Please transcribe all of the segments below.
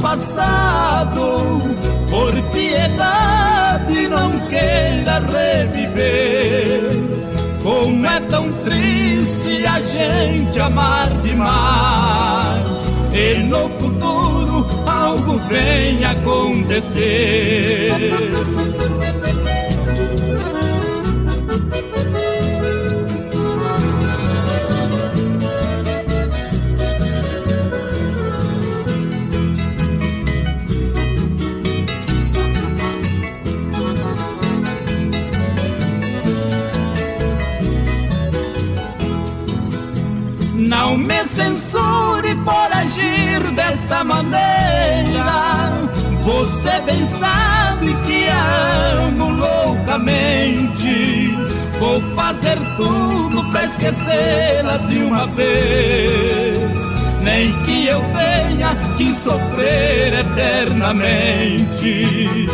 passado, por piedade não queira reviver. Como é tão triste a gente amar demais, e no futuro algo vem acontecer. Não me censure por agir desta maneira. Você bem sabe que amo loucamente. Vou fazer tudo pra esquecê-la de uma vez, nem que eu tenha que sofrer eternamente.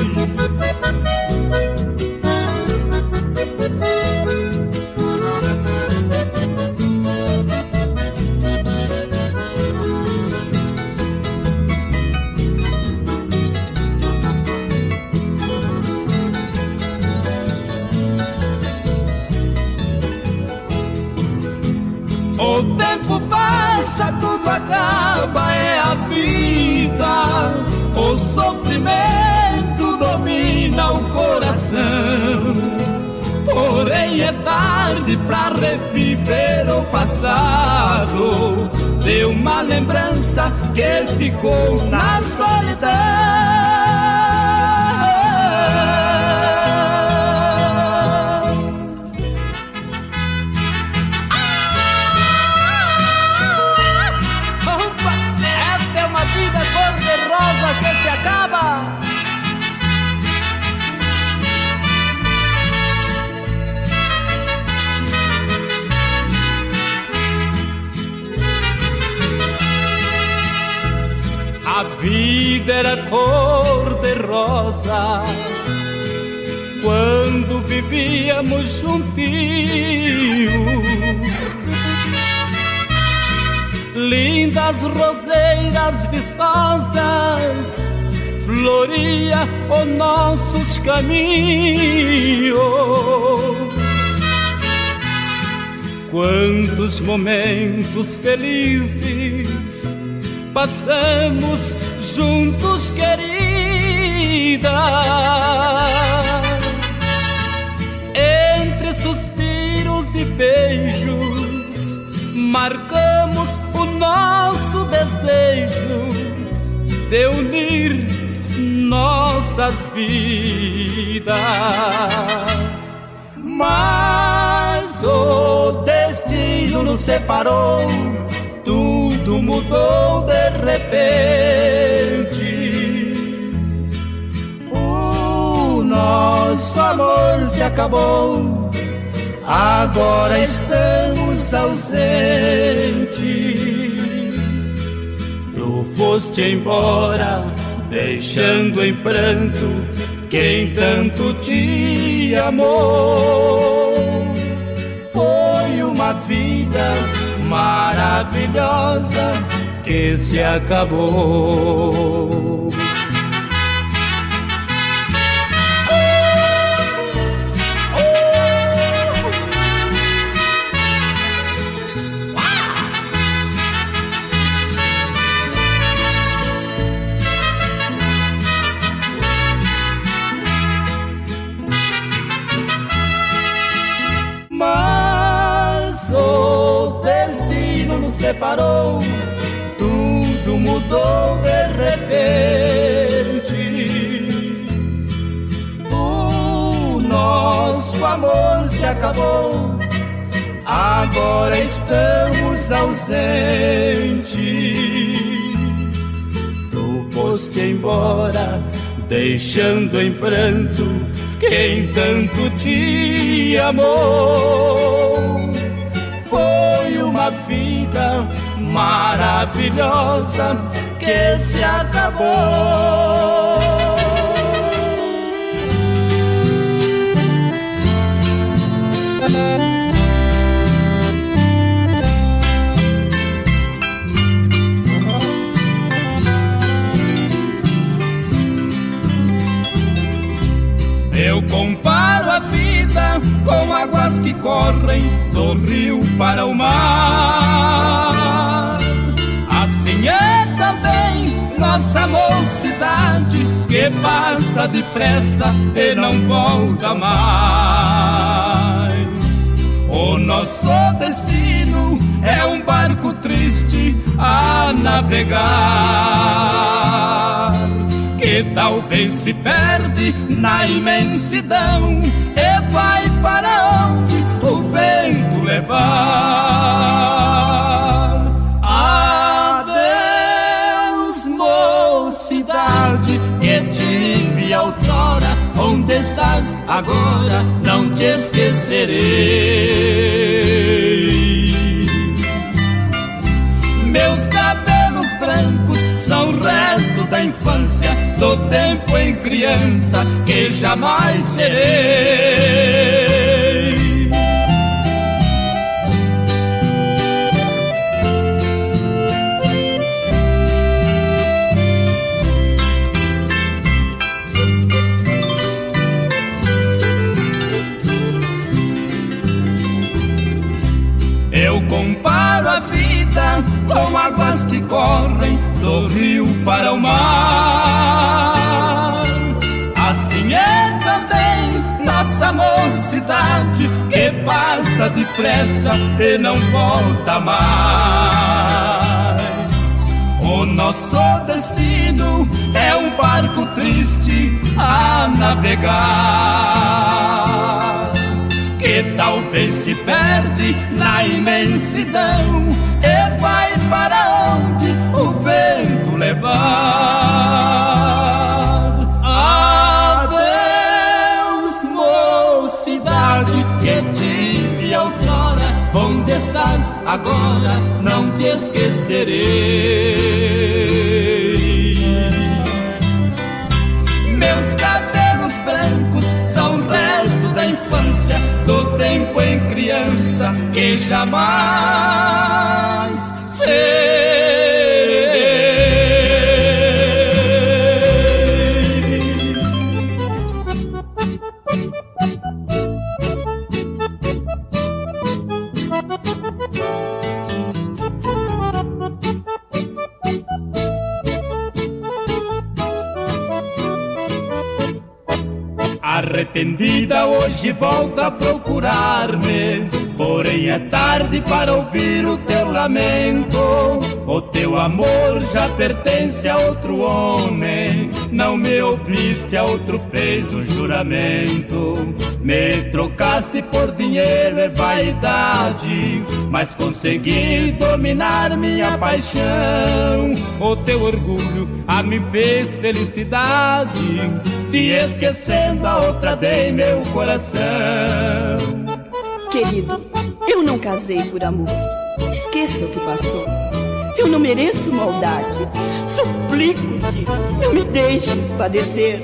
O tempo passa, tudo acaba, é a vida. O sofrimento domina o coração. Porém é tarde pra reviver o passado, de uma lembrança que ficou na solidão. A vida era cor de rosa quando vivíamos juntinhos. Lindas roseiras viçosas floria os nossos caminhos. Quantos momentos felizes passamos juntos, querida. Entre suspiros e beijos, marcamos o nosso desejo de unir nossas vidas. Mas o destino nos separou, tudo mudou de repente. O nosso amor se acabou, agora estamos ausentes. Tu foste embora, deixando em pranto quem tanto te amou. Foi uma vida maravilhosa que se acabou. Separou, tudo mudou de repente. O nosso amor se acabou, agora estamos ausentes. Tu foste embora, deixando em pranto quem tanto te amou. Foi uma vida maravilhosa que se acabou. Eu comparo a vida com águas que correm do rio para o mar. Assim é também nossa mocidade, que passa depressa e não volta mais. O nosso destino é um barco triste a navegar, que talvez se perde na imensidão e vai para onde o vento levar. Adeus, mocidade, que tive outrora, onde estás agora? Não te esquecerei. Meus cabelos brancos são o resto da infância, do tempo em criança que jamais serei. Eu comparo a vida com águas que correm do rio para o mar. Assim é também nossa mocidade, que passa depressa e não volta mais. O nosso destino é um barco triste a navegar, que talvez se perde na imensidão e vai para onde o vento levar. Adeus, mocidade, que tive outrora, onde estás agora? Não te esquecerei. Meus cabelos brancos são o resto da infância, do tempo em criança que jamais serei. Arrependida hoje volta a procurar-me, porém é tarde para ouvir o teu lamento. O teu amor já pertence a outro homem, não me ouviste, a outro fez o juramento. Me trocaste por dinheiro e vaidade, mas consegui dominar minha paixão. O teu orgulho a mim fez felicidade, te esquecendo a outra dei meu coração. Querido, eu não casei por amor, esqueça o que passou. Eu não mereço maldade, suplico-te, não me deixes padecer.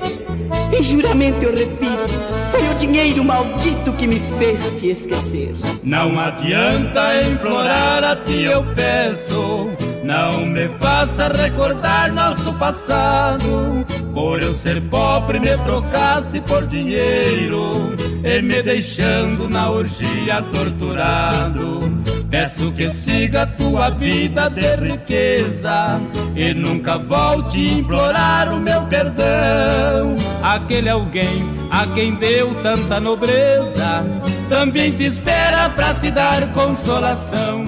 Em juramento eu repito, foi o dinheiro maldito que me fez te esquecer. Não adianta implorar, a ti eu peço, não me faça recordar nosso passado. Por eu ser pobre me trocaste por dinheiro e me deixando na orgia torturado. Peço que siga tua vida de riqueza e nunca volte implorar o meu perdão. Aquele alguém a quem deu tanta nobreza também te espera pra te dar consolação.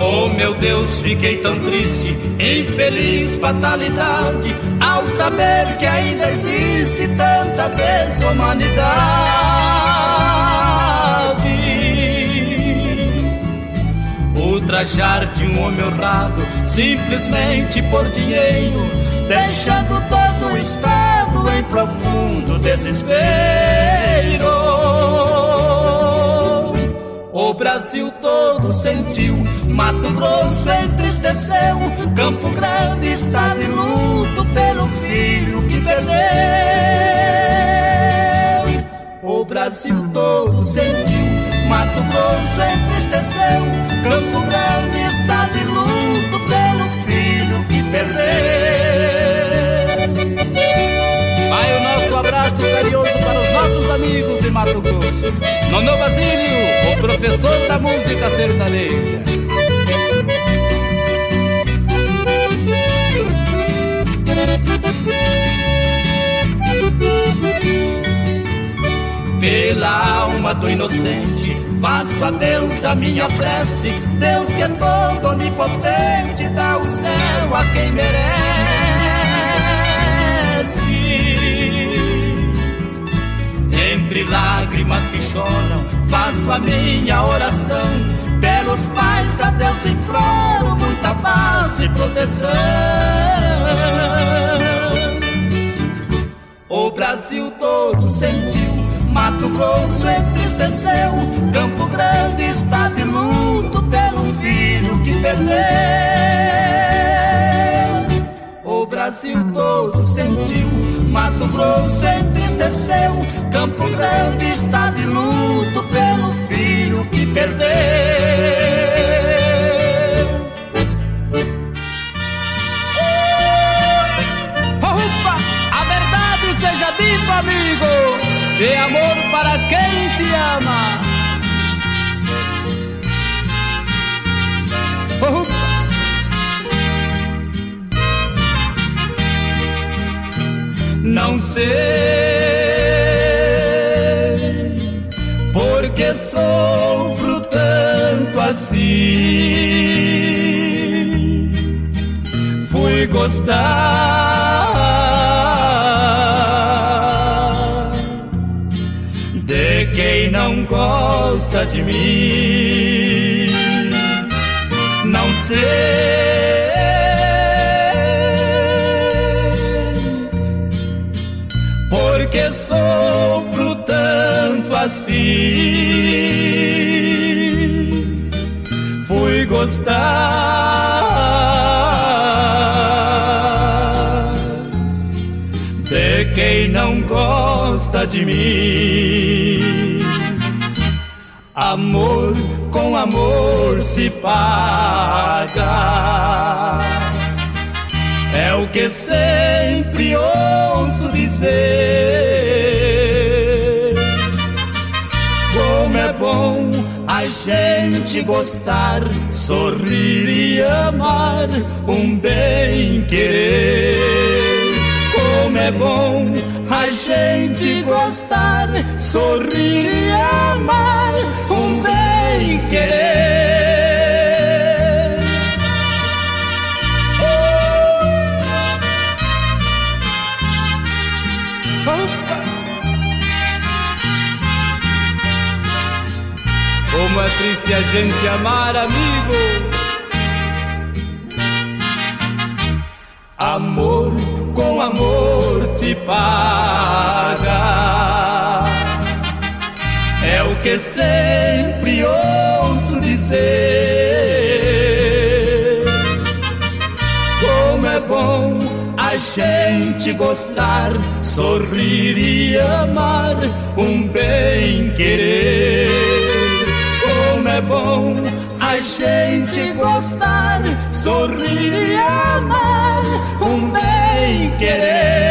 Oh meu Deus, fiquei tão triste, infeliz fatalidade, ao saber que ainda existe tanta desumanidade. O trajar de um homem honrado, simplesmente por dinheiro, deixando todo o estado em profundo desespero. O Brasil todo sentiu, Mato Grosso entristeceu, Campo Grande está Brasil todo sentiu. Mato Grosso entristeceu, Campo Grande está de luto pelo filho que perdeu. Vai o nosso abraço carinhoso para os nossos amigos de Mato Grosso. Nonô Basílio, o professor da música sertaneja. Pela alma do inocente, faço a Deus a minha prece. Deus que é todo onipotente, dá o céu a quem merece. Entre lágrimas que choram, faço a minha oração. Pelos pais a Deus imploro muita paz e proteção. O Brasil todo sentiu, Mato Grosso entristeceu, Campo Grande está de luto pelo filho que perdeu. O Brasil todo sentiu, Mato Grosso entristeceu, Campo Grande está de luto pelo filho que perdeu. Dê amor para quem te ama. Uhum. Não sei porque sofro tanto assim. Fui gostar de quem não gosta de mim. Não sei porque sofro tanto assim. Fui gostar de quem não gosta de mim. Amor com amor se paga, é o que sempre ouço dizer. Como é bom a gente gostar, sorrir e amar, um bem-querer. Como é bom a gente gostar, sorrir e amar, um bem-querer. Como é triste a gente amar, amigo. Amor com amor se paga, é o que sempre ouço dizer. Como é bom a gente gostar, sorrir e amar, um bem-querer. Como é bom a gente gostar, sorrir e amar, um bem-querer.